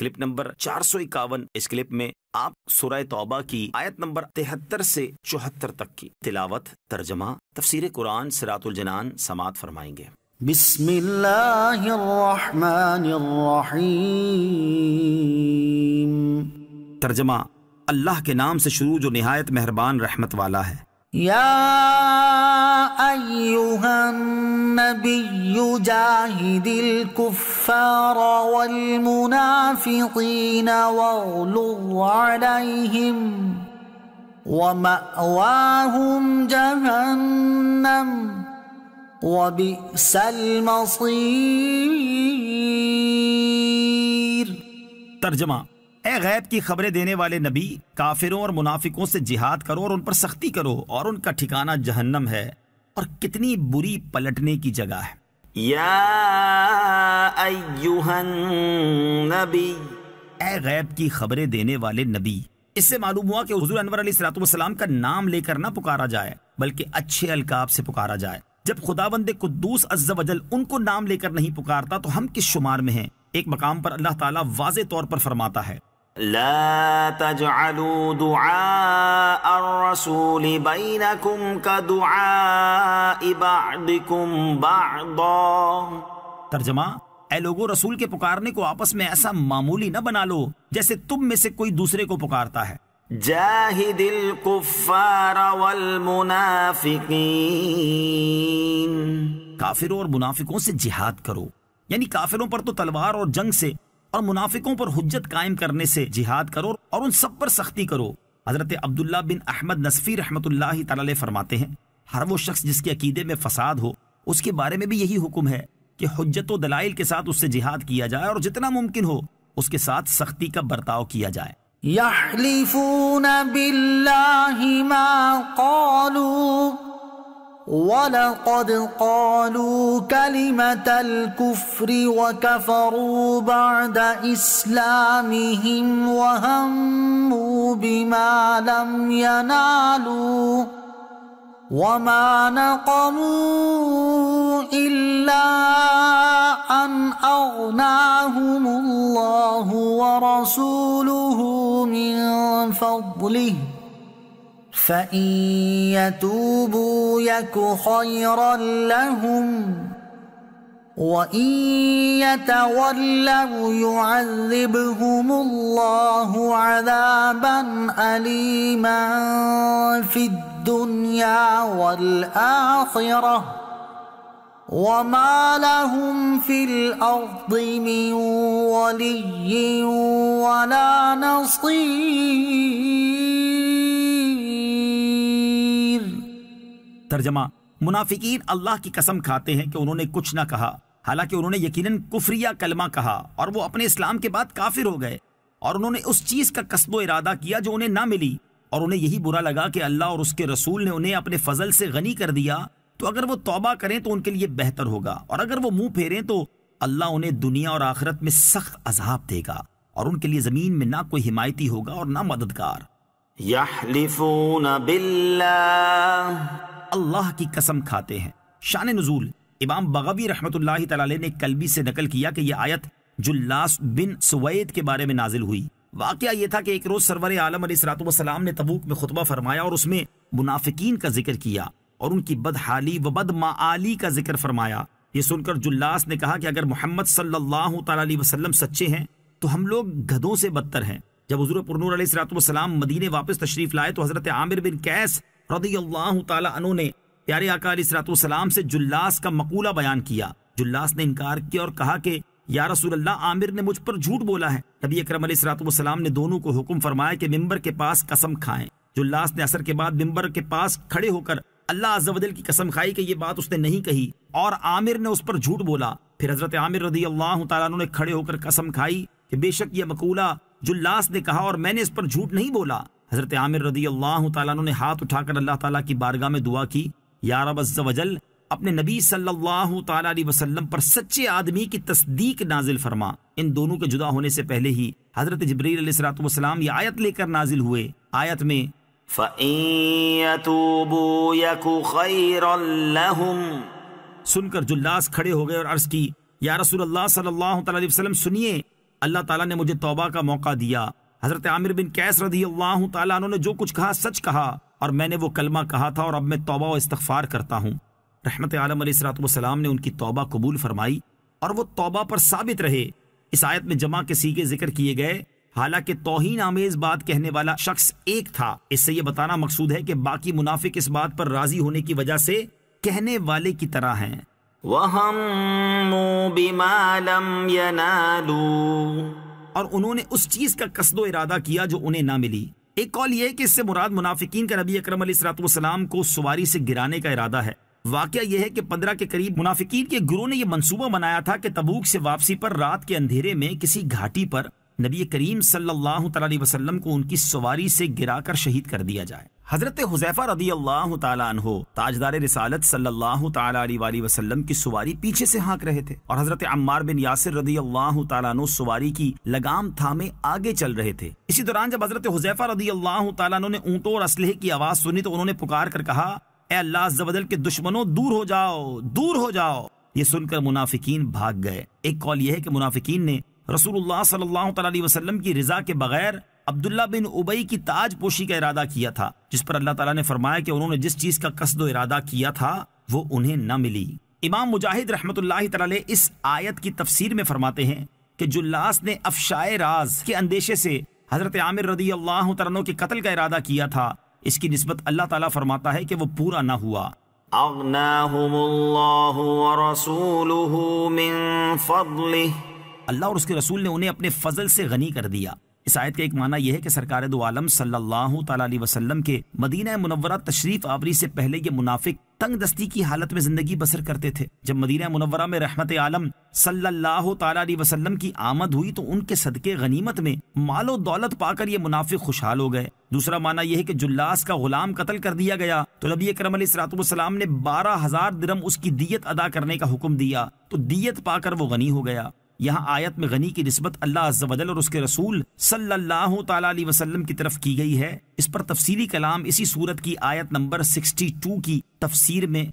Clip number 451। इस clip में आप सूरह तौबा की आयत नंबर 73 से 74 तक की तिलावत, तर्जमा, तफसीर कुरान, सिरातुल जनान समात फरमाएंगे। बिस्मिल्लाहिर्रहमानिर्रहीम। तर्जमा, अल्लाह के नाम से शुरू जो निहायत मेहरबान रहमत वाला है। या अय्युहन नबिय्यु जाहिदिल कुफ्फार वल मुनाफिकीन वग़्लुज़ अलैहिम व मअवाहुम जहन्नम व बि'सल मसीर। तर्जमा, ए गैब की खबरें देने वाले नबी, काफिरों और मुनाफिकों से जिहाद करो और उन पर सख्ती करो, और उनका ठिकाना जहन्नम है, और कितनी बुरी पलटने की जगह है। या अय्युहन नबी, ए गैब की खबरें देने वाले नबी। इससे मालूम हुआ कि हुजूर अनवर अली सलाम का नाम लेकर ना पुकारा जाए, बल्कि अच्छे अलकाब से पुकारा जाए। जब खुदावंदे कुद्दूस अज़्ज़ा वजल उनको नाम लेकर नहीं पुकारता तो हम किस शुमार में हैं। एक मकाम पर अल्लाह ताला वाज़े तौर पर फरमाता है, ला तजअलू दुआ अर्रसूल बैनकुम का दुआ इबादिकुम बादा। तर्जमा, ऐ लोगो, रसूल के पुकारने को आपस में ऐसा मामूली न बना लो जैसे तुम में से कोई दूसरे को पुकारता है। जाहिदिल कुफ्फार वल मुनाफिकीन, काफिरों और मुनाफिकों से जिहाद करो, यानी काफिरों पर तो तलवार और जंग से, और मुनाफिकों पर हुज्जत कायम करने से जिहाद करो और उन सब पर सख्ती करो। हजरत अब्दुल्ला बिन अहमद नस्फी रहमतुल्लाह तआला अलैह फरमाते हैं, हर वो शख्स जिसके अकीदे में फसाद हो उसके बारे में भी यही हुक्म है कि हुज्जत और दलाइल के साथ उससे जिहाद किया जाए और जितना मुमकिन हो उसके साथ सख्ती का बर्ताव किया जाए। यहलिफून बिल्लाहि मा क़ालू वलक़द क़ालू कलिमतल कुफ्रि वकफ़रू बअद इस्लामिहिम वहम्मू बिमा लम यनालू वमा नक़मू इल्ला अन अग़नाहुमुल्लाहु वरसूलुहु मिन फ़ज़्लिहि फ़इन यतूबू यकु ख़ैरन लहुम व इन यतवल्लू युअज़्ज़िबहुमुल्लाहु अज़ाबन अलीमन फ़िद दुनिया वल आखिरा वमा लहुम फिल अर्दि मिन वलिय्यिन वला नसीर। तर्जमा, मुनाफिकीन अल्लाह की कसम खाते हैं कि उन्होंने कुछ ना कहा, हालांकि उन्होंने यकीनन कुफ्रिया कलमा कहा और वो अपने इस्लाम के बाद काफिर हो गए, और उन्होंने उस चीज का कस्बो इरादा किया जो उन्हें ना मिली, और उन्हें यही बुरा लगा कि अल्लाह और उसके रसूल ने उन्हें अपने फजल से गनी कर दिया, तो अगर वो तौबा करें तो उनके लिए बेहतर होगा, और अगर वो मुंह फेरें तो अल्लाह उन्हें दुनिया और आखिरत में सख्त अजाब देगा, और उनके लिए जमीन में ना कोई हिमायती होगा और ना मददगार। यहलिफून बिल्लाह, अल्लाह की कसम खाते हैं। शान नुजूल इमाम बगवी रहमतुल्लाह तआला अलैह ने कल्बी से नकल किया कि यह आयत जुल्लास बिन सुवैद के बारे में नाजिल हुई। वाकया ये था कि एक रोज सरवर आलम अली सलाम ने तबूक में खुतबा फरमाया और उसमें मुनाफिकीन का जिक्र किया और उनकी बदहाली व बदमाआली का जिक्र फरमाया। ये सुनकर जुल्लास ने कहा कि अगर मोहम्मद सल्लल्लाहु अलैहि वसल्लम सच्चे हैं तो हम लोग गधों से बदतर हैं। जब हुजूर अनवर अली सलाम मदीने वापस तशरीफ लाए तो हज़रत आमिर बिन कैस रदियल्लाहु तआला अन्हु ने प्यारे आका अली सलाम से जुल्लास का मकूला बयान किया। जुल्लास ने इनकार किया और कहा कि या रसूलल्लाह, आमिर ने मुझ पर झूठ बोला है। नबी अकरम अलैहिस्सलाम ने दोनों को हुक्म फरमाया कि मिंबर के पास कसम खाएं। जुल्लास ने असर के बाद मिंबर के पास खड़े होकर अल्लाह अज़्ज़वजल की कसम खाई कि ये बात उसने नहीं कही और आमिर ने उस पर झूठ बोला। फिर हजरत आमिर रज़ियल्लाहु तआला अन्हु ने खड़े होकर कसम खाई कि बेशक यह मकूला जुल्लास ने कहा और मैंने इस पर झूठ नहीं बोला। हजरत आमिर रज़ियल्लाहु तआला अन्हु ने हाथ उठाकर अल्लाह ताला की बारगाह में दुआ की, या रब अज़्ज़वजल, अपने नबी सल्लल्लाहु तआला अलैहि वसल्लम पर सच्चे आदमी की तस्दीक नाजिल फरमा। इन दोनों के जुदा होने से पहले ही हजरत जिब्राईल अलैहिस्सलाम यह आयत लेकर नाजिल हुए। आयत में फ़इयतूबू यकु खैरल लहुम सुनकर जुल्लास खड़े हो गए और अर्ज की, या रसूलल्लाह सल्लल्लाहु तआला अलैहि वसल्लम, सुनिए, अल्लाह ताला ने मुझे तौबा का मौका दिया। हज़रत आमिर बिन कैस रज़ियल्लाहु ताला अन्हु ने जो कुछ कहा सच कहा और मैंने वो कलमा कहा था और अब मैं तौबा और इस्तग़फ़ार करता हूँ। रहमत आलम अली सिरातुल जनान ने उनकी तौबा कबूल फरमाई और वो तौबा पर साबित रहे। इस आयत में जमा के सीगे जिक्र किए गए, हालांकि तौहीन आमेज बात कहने वाला शख्स एक था। इससे ये बताना मकसूद है कि बाकी मुनाफिक इस बात पर राजी होने की वजह से कहने वाले की तरह हैं। वहम्मू बिमा लम यनालू, और उन्होंने उस चीज का कस्दो इरादा किया जो उन्हें ना मिली। एक कौल यह है कि इससे मुराद मुनाफिकीन का नबी अकरम अलैहिस्सलाम को सवारी से गिराने का इरादा है। वाकया यह है कि 15 के करीब मुनाफिकीन के गुरों ने यह मंसूबा बनाया था कि तबूक से वापसी पर रात के अंधेरे में किसी घाटी पर नबी करीम सल्लल्लाहु अलैहि वसल्लम को उनकी सवारी से गिराकर शहीद कर दिया जाए। हजरत हुज़ैफ़ा रदियल्लाहु ताला अन्हो ताजदारे रिसालत सल्लल्लाहु ताला अलैहि वसल्लम की सवारी पीछे से हाँक रहे थे और हजरत अम्मार बिन यासिर रदियल्लाहु ताला अन्हो सवारी की लगाम थामे आगे चल रहे थे। इसी दौरान जब हजरत हुज़ैफ़ा रदियल्लाहु ताला अन्हो ने ऊँटों और असलहे की आवाज सुनी तो उन्होंने पुकार कर कहा, ए अल्लाह अज़्ज़ा वजल के दुश्मनों, दूर हो जाओ, दूर हो जाओ। ये सुनकर मुनाफिकीन भाग गए। एक कौल यह है कि मुनाफिकीन ने रसूलुल्लाह सल्लल्लाहु अलैहि वसल्लम की रज़ा के बगैर अब्दुल्ला बिन उबई की ताजपोशी का इरादा किया था, जिस पर अल्लाह ताला ने फरमाया कि उन्होंने जिस चीज का कस्द इरादा किया था वो उन्हें न मिली। इमाम मुजाहिद रहमतुल्लाह ताला अलैह इस आयत की तफसीर में फरमाते हैं कि जुल्लास ने अफशाए राज के अंदेशे से हजरत आमिर रज़ियल्लाहु ताला अन्हु के कत्ल का इरादा किया था। इसकी निस्बत अल्लाह ताला फरमाता है कि वो पूरा ना हुआ। अगनाहुमुल्लाहु व रसूलुहु मिन फज़लिह, अल्लाह और उसके रसूल ने उन्हें अपने फजल से गनी कर दिया। इस आयत का एक माना यह है कि सरकार दो आलम सल्लल्लाहु ताला अलैहि वसल्लम के मदीना मुनव्वरा तशरीफ आवरी से पहले ये मुनाफिक तंग दस्ती की हालत में जिंदगी बसर करते थे। जब मदीना मुनव्वरा में रहमत आलम सल्लल्लाहु ताला अलैहि वसल्लम की आमद हुई तो उनके सदके गनीमत में मालो दौलत पाकर ये मुनाफिक खुशहाल हो गए। दूसरा माना यह है कि जुल्लास का गुलाम कत्ल कर दिया गया तो नबी अकरम अलैहिस्सलाम ने 12,000 दिरहम उसकी दियत अदा करने का हुक्म दिया तो दियत पाकर वो गनी हो गया। यहाँ आयत में गनी की निस्बत अल्लाह अज़्ज़ा वजल और उसके रसूल सल्लल्लाहु ताला अलैहि वसल्लम की तरफ की गई है। इस पर तफसीली कलाम इसी सूरत की आयत नंबर 62 की तफसीर में